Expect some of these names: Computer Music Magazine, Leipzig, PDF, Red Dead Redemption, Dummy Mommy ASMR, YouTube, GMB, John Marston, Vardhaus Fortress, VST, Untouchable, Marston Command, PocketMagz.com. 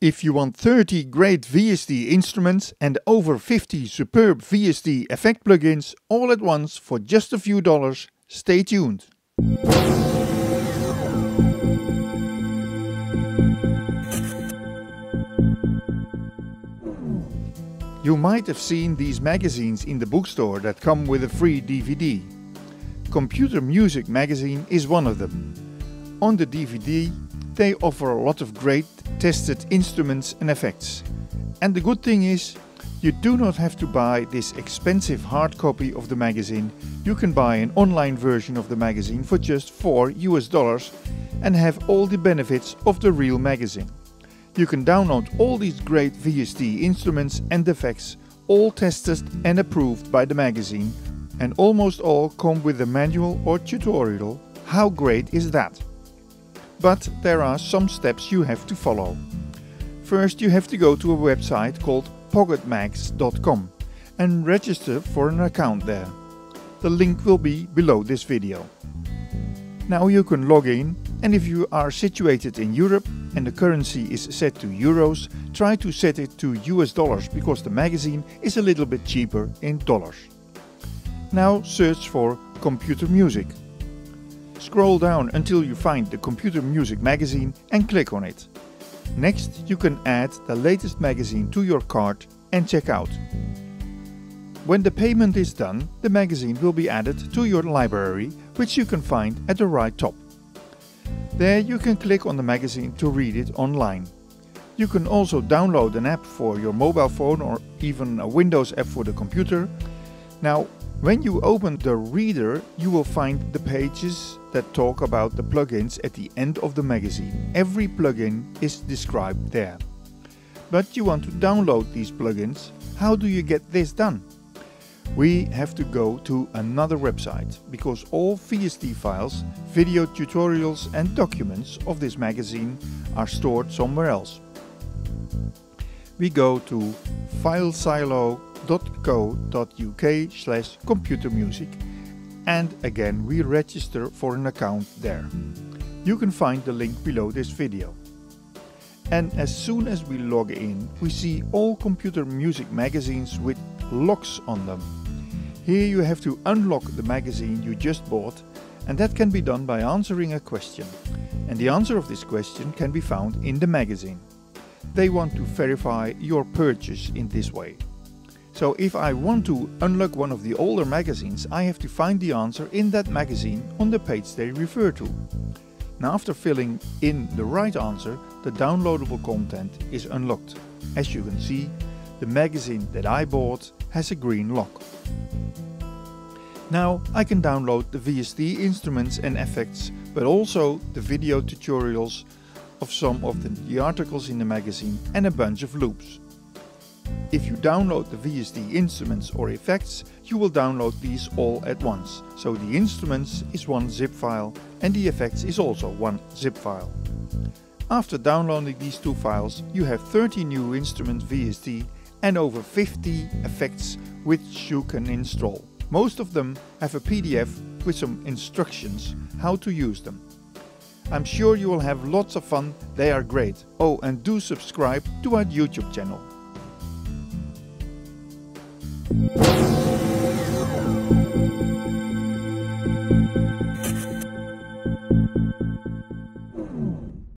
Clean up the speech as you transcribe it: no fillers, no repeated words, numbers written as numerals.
If you want 30 great VST instruments and over 50 superb VST effect plugins all at once for just a few dollars, stay tuned. You might have seen these magazines in the bookstore that come with a free DVD. Computer Music Magazine is one of them. On the DVD, they offer a lot of great tested instruments and effects. And the good thing is, you do not have to buy this expensive hard copy of the magazine. You can buy an online version of the magazine for just $4 and have all the benefits of the real magazine. You can download all these great VST instruments and effects, all tested and approved by the magazine, and almost all come with a manual or tutorial. How great is that? But there are some steps you have to follow. First, you have to go to a website called PocketMagz.com and register for an account there. The link will be below this video. Now you can log in, and if you are situated in Europe and the currency is set to euros, try to set it to US dollars, because the magazine is a little bit cheaper in dollars. Now search for Computer Music. Scroll down until you find the Computer Music Magazine and click on it. Next, you can add the latest magazine to your cart and check out. When the payment is done, the magazine will be added to your library, which you can find at the right top. There you can click on the magazine to read it online. You can also download an app for your mobile phone or even a Windows app for the computer. Now, when you open the reader, you will find the pages that talk about the plugins at the end of the magazine. Every plugin is described there. But you want to download these plugins. How do you get this done? We have to go to another website, because all VST files, video tutorials and documents of this magazine are stored somewhere else. We go to FileSilo.co.uk/computermusic, and again we register for an account there. You can find the link below this video. And as soon as we log in, we see all Computer Music magazines with locks on them. Here you have to unlock the magazine you just bought, and that can be done by answering a question. And the answer of this question can be found in the magazine. They want to verify your purchase in this way. So if I want to unlock one of the older magazines, I have to find the answer in that magazine on the page they refer to. Now, after filling in the right answer, the downloadable content is unlocked. As you can see, the magazine that I bought has a green lock. Now I can download the VST instruments and effects, but also the video tutorials of some of the articles in the magazine and a bunch of loops. If you download the VST instruments or effects, you will download these all at once. So the instruments is one zip file and the effects is also one zip file. After downloading these two files, you have 30 new instrument VST and over 50 effects which you can install. Most of them have a PDF with some instructions how to use them. I'm sure you will have lots of fun. They are great. Oh, and do subscribe to our YouTube channel.